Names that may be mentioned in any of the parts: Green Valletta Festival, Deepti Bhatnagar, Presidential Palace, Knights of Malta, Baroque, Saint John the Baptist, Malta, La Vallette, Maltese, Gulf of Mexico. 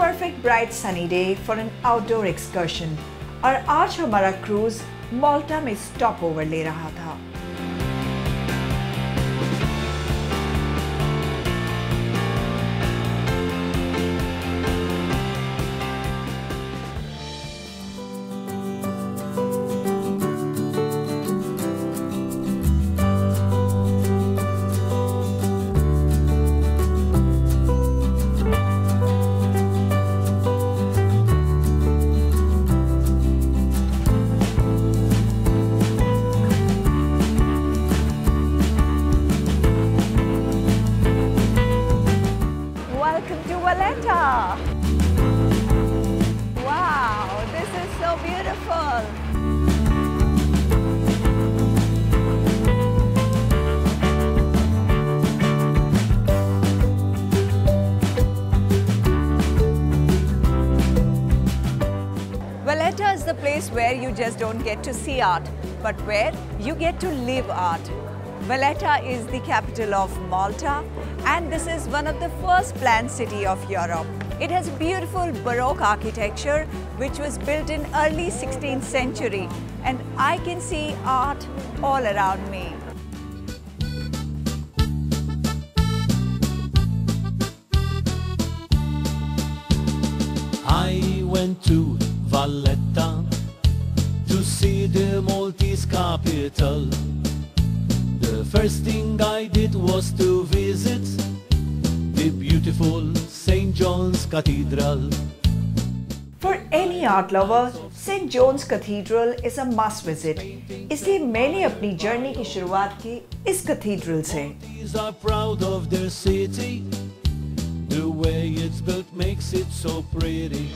perfect bright sunny day for an outdoor excursion. और आज हमारा क्रूज माल्टा में स्टॉप ओवर ले रहा था। Wow, this is so beautiful. Valletta is the place where you just don't get to see art, but where you get to live art. Valletta is the capital of Malta, and this is one of the first planned city of Europe. It has beautiful Baroque architecture which was built in early 16th century, and I can see art all around me. I went to Valletta to see the Maltese capital. The first thing I did was to visit the beautiful Saint John's Cathedral. For any art lover, Saint John's Cathedral is a must visit. इसलिए मैंने अपनी journey की शुरुआत की इस cathedral से. Maltese are proud of their city. The way it's built makes it so pretty.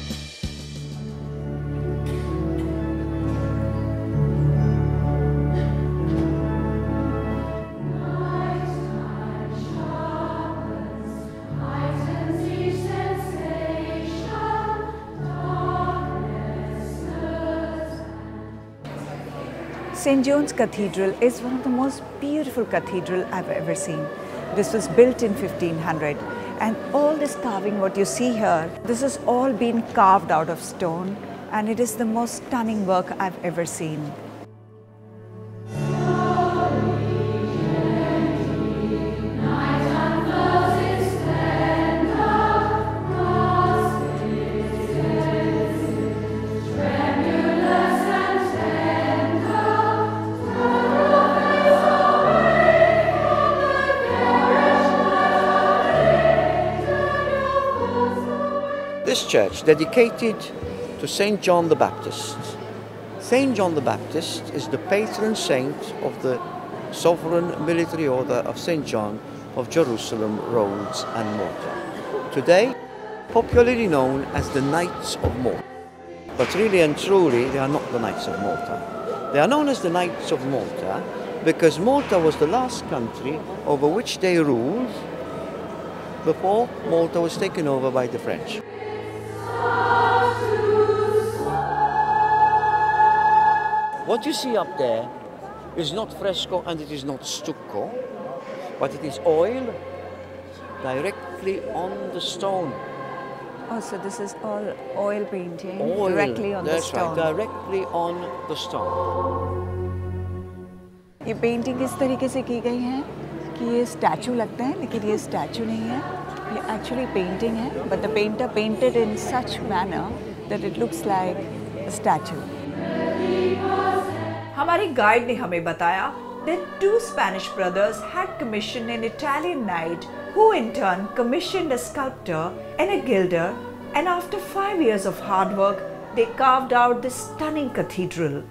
St. John's Cathedral is one of the most beautiful cathedrals I've ever seen. This was built in 1500, and all this carving what you see here, this has all been carved out of stone, and it is the most stunning work I've ever seen. This church dedicated to Saint John the Baptist. Saint John the Baptist is the patron saint of the Sovereign Military Order of Saint John of Jerusalem, Rhodes and Malta. Today, popularly known as the Knights of Malta. But really and truly, they are not the Knights of Malta. They are known as the Knights of Malta because Malta was the last country over which they ruled before Malta was taken over by the French. What you see up there is not fresco and it is not stucco, but it is oil directly on the stone. Oh, so this is all oil painting directly on the stone. That's right, directly on the stone. ये painting किस तरीके से की गई है कि ये statue लगता है, लेकिन ये statue नहीं है, ये actually painting है, but the painter painted in such manner that it looks like a statue. हमारे गाइड ने हमें बताया that two Spanish brothers had commissioned an Italian knight who in turn commissioned a sculptor and a gilder, and after 5 years of hard work they carved out this stunning cathedral.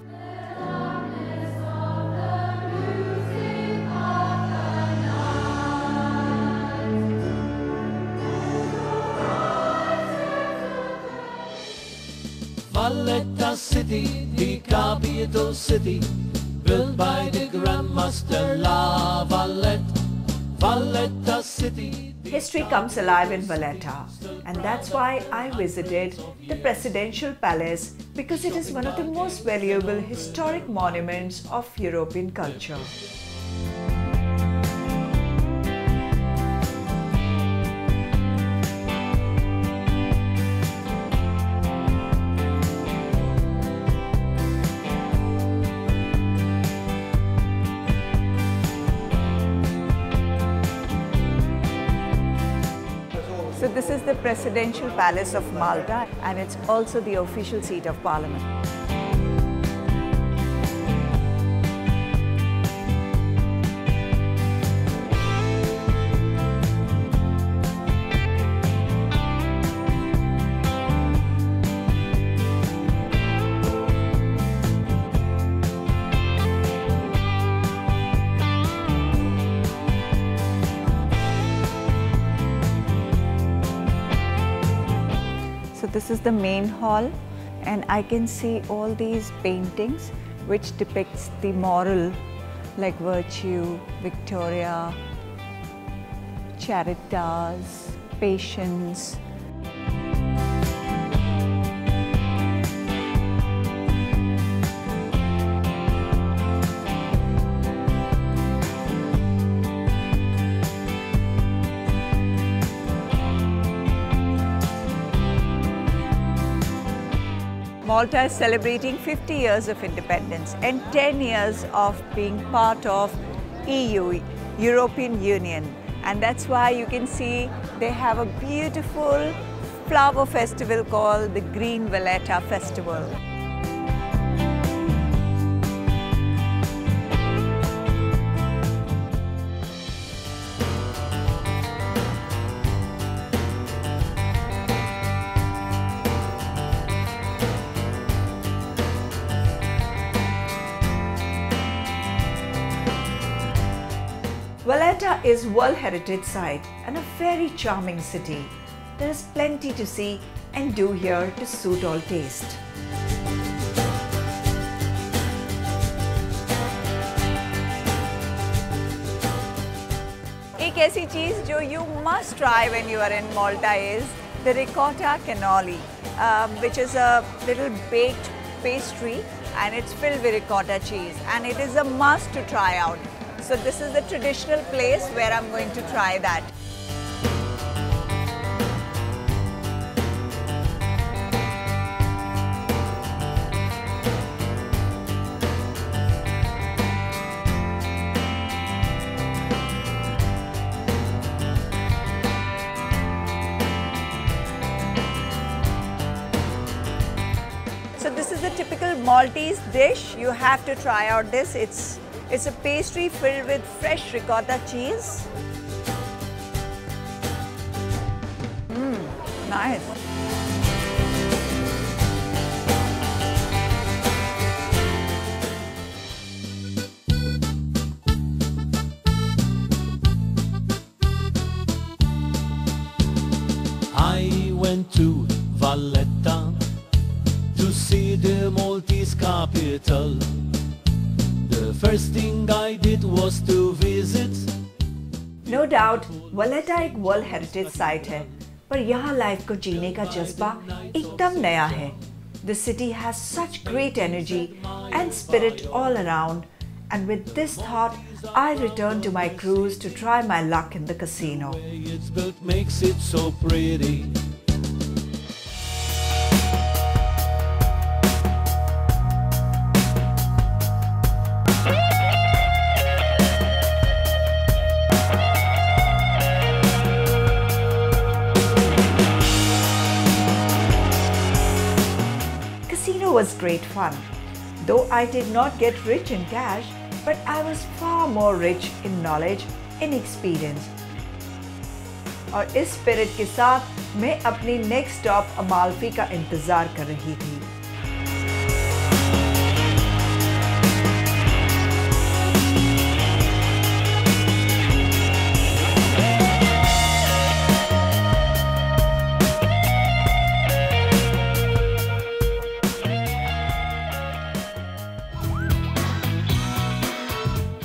Valletta City, the capital city, built by the Grandmaster La Vallette. Valletta City. History comes alive in Valletta, and that's why I visited the Presidential Palace, because it is one of the most valuable historic monuments of European culture. So this is the Presidential Palace of Malta, and it's also the official seat of Parliament. So this is the main hall, and I can see all these paintings which depicts the moral, like virtue, Victoria, charitas, patience. Malta is celebrating 50 years of independence and 10 years of being part of EU, European Union. And that's why you can see they have a beautiful flower festival called the Green Valletta Festival. Valletta is World Heritage Site and a very charming city. There is plenty to see and do here to suit all taste. Ek aisi cheez jo you must try when you are in Malta is the ricotta cannoli, which is a little baked pastry, and it's filled with ricotta cheese, and it is a must to try out. So this is the traditional place where I'm going to try that. So this is the typical Maltese dish. You have to try out this. It's a pastry filled with fresh ricotta cheese. Nice. I went to Valletta to see the Maltese capital. The first thing I did was to visit. No doubt, Valletta एक world heritage site है, पर यहाँ life को जीने का जज्बा एकदम नया है. The city has such great energy and spirit all around, and with this thought, I returned to my cruise to try my luck in the casino. It's built makes it so pretty. Was great fun. Though I did not get rich in cash, but I was far more rich in knowledge and experience. और इस spirit के साथ मैं अपनी next stop Amalfi का इंतजार कर रही थी.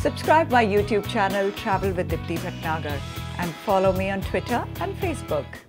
Subscribe my YouTube channel Travel with Deepti Bhatnagar and follow me on Twitter and Facebook.